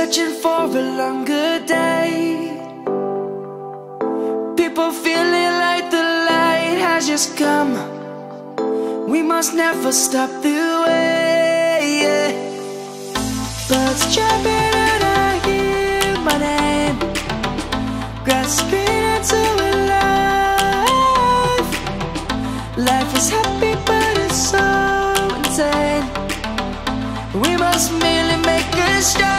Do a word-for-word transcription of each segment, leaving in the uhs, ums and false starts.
searching for a longer day. People feeling like the light has just come. We must never stop the way. Birds chirping and I hear my name, grasping into a life. Life is happy but it's so insane. We must merely make a start.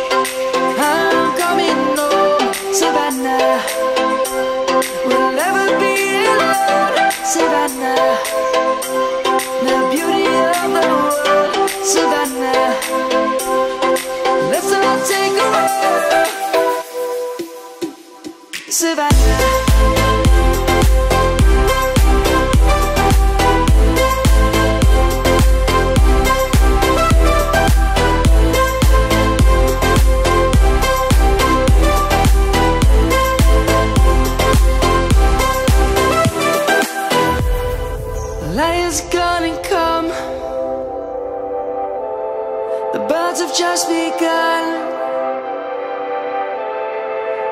I'm coming home. Savannah, we'll never be alone. Savannah, the beauty of the world. Savannah, let's all take a walk. Savannah. Light is gonna come. The birds have just begun.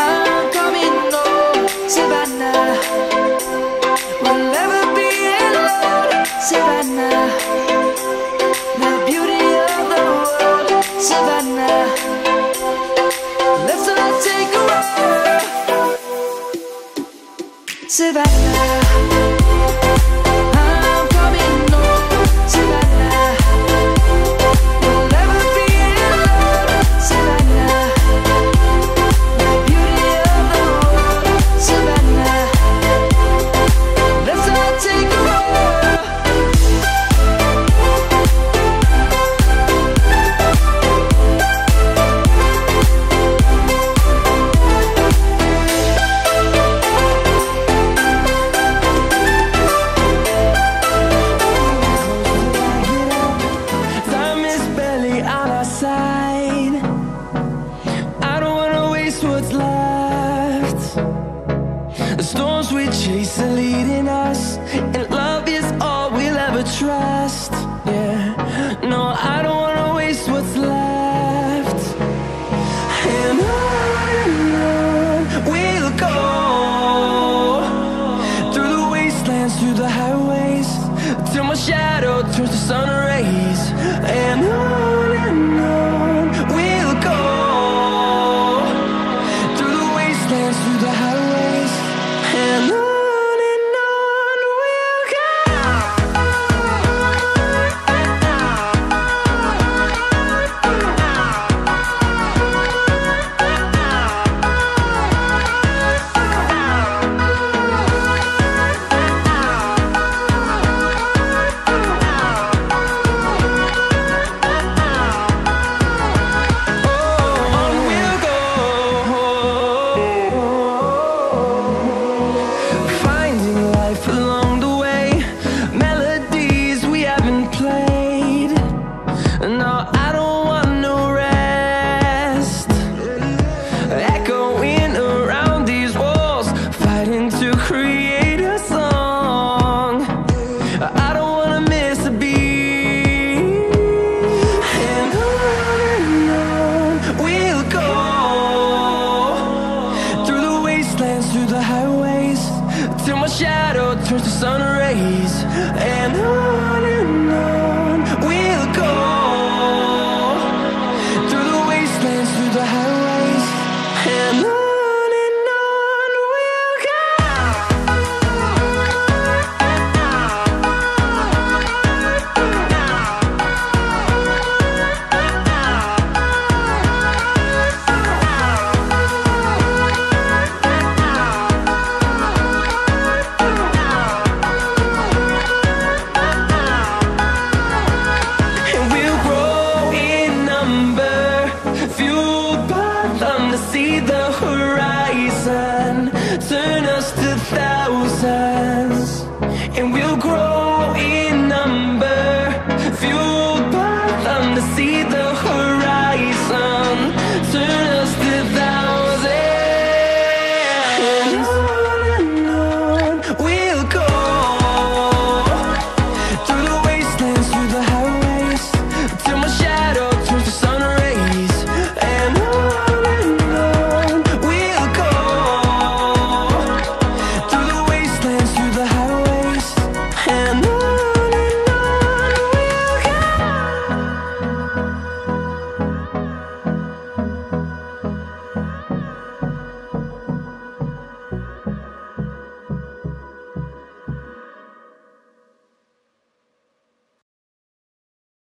I'm coming home. Savannah, we'll never be alone. Savannah, the beauty of the world. Savannah, let's all take a walk. Savannah.